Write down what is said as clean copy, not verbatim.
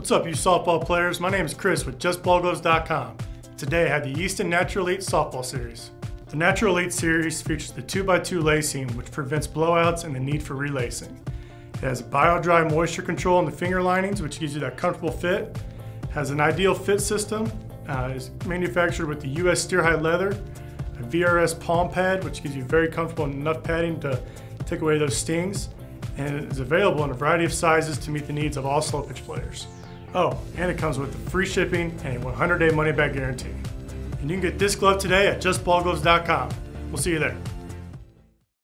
What's up, you softball players? My name is Chris with JustBallGloves.com. Today I have the Easton Natural Elite Softball Series. The Natural Elite Series features the 2x2 lacing, which prevents blowouts and the need for relacing. It has bio-dry moisture control in the finger linings, which gives you that comfortable fit. It has an ideal fit system. It's manufactured with the US Steer-High leather, a VRS palm pad, which gives you very comfortable enough padding to take away those stings. And it is available in a variety of sizes to meet the needs of all slow pitch players. Oh, and it comes with free shipping and a 100-day money-back guarantee. And you can get this glove today at JustBallGloves.com. We'll see you there.